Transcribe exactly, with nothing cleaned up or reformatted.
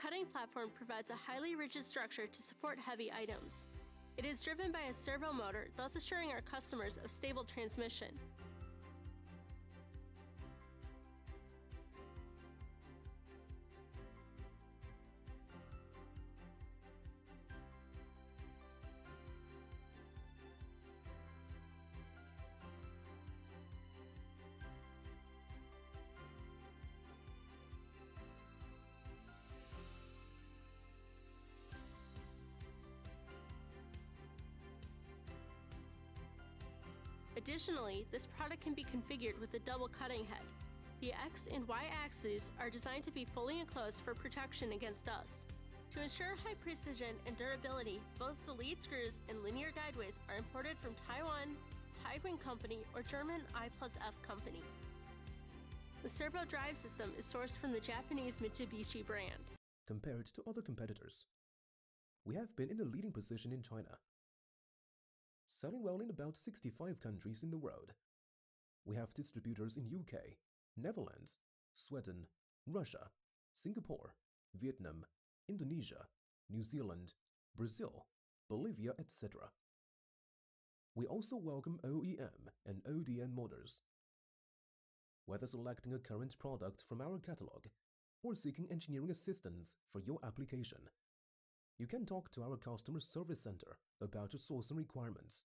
cutting platform provides a highly rigid structure to support heavy items. It is driven by a servo motor, thus assuring our customers of stable transmission. Additionally, this product can be configured with a double cutting head. The X and Y axes are designed to be fully enclosed for protection against dust. To ensure high precision and durability, both the lead screws and linear guideways are imported from Taiwan, Hiwin Company, or German I plus F Company. The servo drive system is sourced from the Japanese Mitsubishi brand. Compared to other competitors, we have been in a leading position in China, selling well in about sixty-five countries in the world. We have distributors in U K, Netherlands, Sweden, Russia, Singapore, Vietnam, Indonesia, New Zealand, Brazil, Bolivia, et cetera. We also welcome O E M and O D M motors. Whether selecting a current product from our catalog or seeking engineering assistance for your application, you can talk to our customer service center about your sourcing requirements.